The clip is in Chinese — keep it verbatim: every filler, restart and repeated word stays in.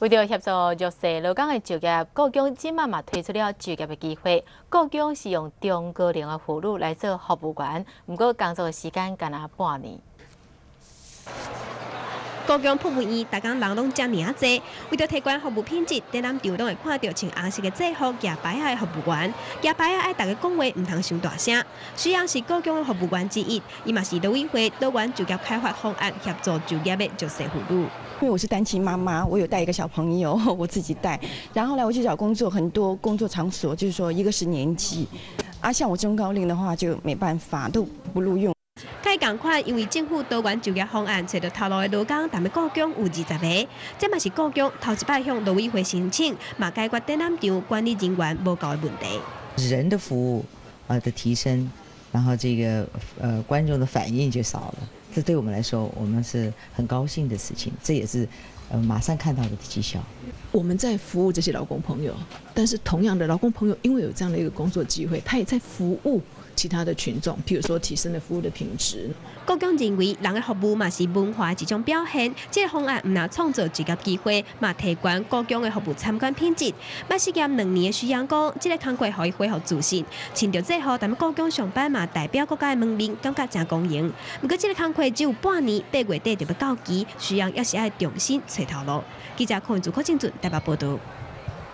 为了协助弱势劳工的就业，国强即慢慢推出了就业的机会。国强是用中高龄的妇女来做服务员，不过工作的时间仅啊半年。 高雄服务院，大家人拢遮尔啊多，为着提悬服务品质，在咱场拢会看到穿红色的制服、举牌仔的服务员，举牌仔爱大家讲话唔通伤大声。虽然是高雄的服务员之一，伊嘛是劳委会多元就业开发方案协助就业的弱势妇女。因为我是单亲妈妈，我有带一个小朋友，我自己带。然后来我去找工作，很多工作场所就是说，一个是年纪，啊，像我中高龄的话就没办法，都不录用。 介同款，因为政府多元就业方案找到头路的劳工，但要故宫有二十个，这嘛是故宫头一摆向劳委会申请，嘛解决展览场管理人员无够的问题。人的服务啊的提升，然后这个呃观众的反应就少了，这对我们来说，我们是很高兴的事情，这也是呃马上看到的绩效。我们在服务这些劳工朋友，但是同样的劳工朋友，因为有这样的一个工作机会，他也在服务 其他的群众，譬如说提升了服务的品质。国强认为，人的服务嘛是文化一种表现，这个方案唔但创造就业机会，嘛提悬国强的服务参观品质。嘛实验两年的徐阳讲，这个工作可以恢复自信，趁着这后，咱们国强上班嘛代表国家的门面，感觉真光荣。不过，这个工作只有半年，八月底就要到期，徐阳也是要重新找头路。记者看朱国庆俊台北报道。